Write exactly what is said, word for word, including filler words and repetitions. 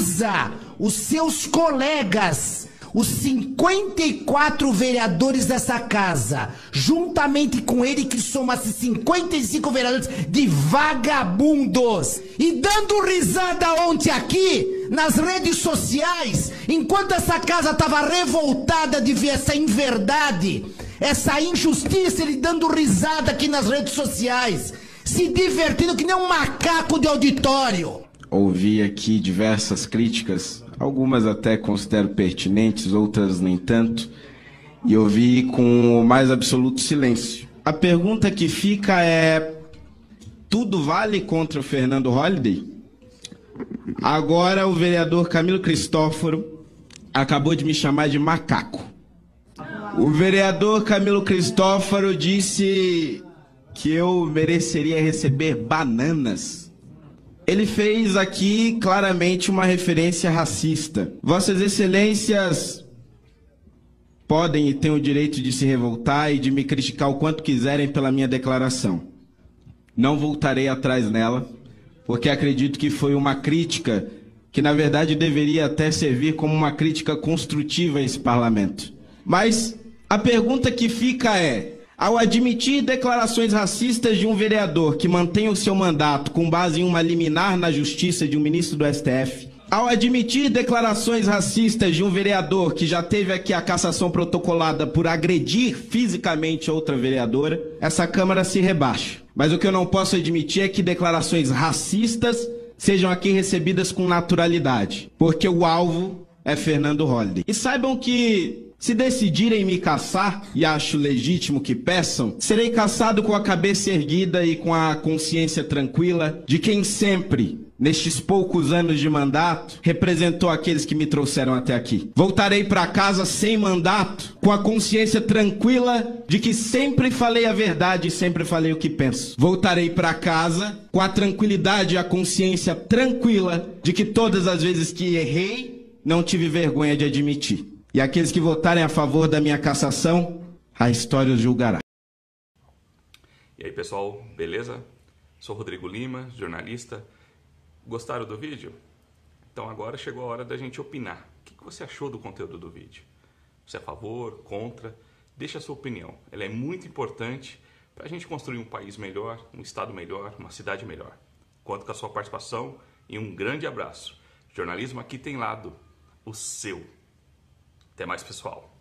acusa os seus colegas, os cinquenta e quatro vereadores dessa casa, juntamente com ele, que soma-se cinquenta e cinco vereadores, de vagabundos. E dando risada ontem aqui, nas redes sociais, enquanto essa casa estava revoltada de ver essa inverdade, essa injustiça, ele dando risada aqui nas redes sociais, se divertindo que nem um macaco de auditório. Ouvi aqui diversas críticas, algumas até considero pertinentes, outras nem tanto, e ouvi com o mais absoluto silêncio. A pergunta que fica é: tudo vale contra o Fernando Holiday? Agora o vereador Camilo Cristóforo acabou de me chamar de macaco. O vereador Camilo Cristóforo disse que eu mereceria receber bananas. Ele fez aqui claramente uma referência racista. Vossas Excelências podem e têm o direito de se revoltar e de me criticar o quanto quiserem pela minha declaração. Não voltarei atrás nela, porque acredito que foi uma crítica que, na verdade, deveria até servir como uma crítica construtiva a esse parlamento. Mas a pergunta que fica é: ao admitir declarações racistas de um vereador que mantém o seu mandato com base em uma liminar na justiça de um ministro do S T F, ao admitir declarações racistas de um vereador que já teve aqui a cassação protocolada por agredir fisicamente outra vereadora, essa Câmara se rebaixa. Mas o que eu não posso admitir é que declarações racistas sejam aqui recebidas com naturalidade, porque o alvo é Fernando Holiday. E saibam que, se decidirem me caçar, e acho legítimo que peçam, serei caçado com a cabeça erguida e com a consciência tranquila de quem sempre, nestes poucos anos de mandato, representou aqueles que me trouxeram até aqui. Voltarei para casa sem mandato, com a consciência tranquila de que sempre falei a verdade e sempre falei o que penso. Voltarei para casa com a tranquilidade e a consciência tranquila de que todas as vezes que errei, não tive vergonha de admitir. E aqueles que votarem a favor da minha cassação, a história os julgará. E aí, pessoal, beleza? Sou Rodrigo Lima, jornalista. Gostaram do vídeo? Então agora chegou a hora da gente opinar. O que você achou do conteúdo do vídeo? Você é a favor, contra? Deixa a sua opinião. Ela é muito importante para a gente construir um país melhor, um estado melhor, uma cidade melhor. Conto com a sua participação e um grande abraço. Jornalismo aqui tem lado, o seu. Até mais, pessoal.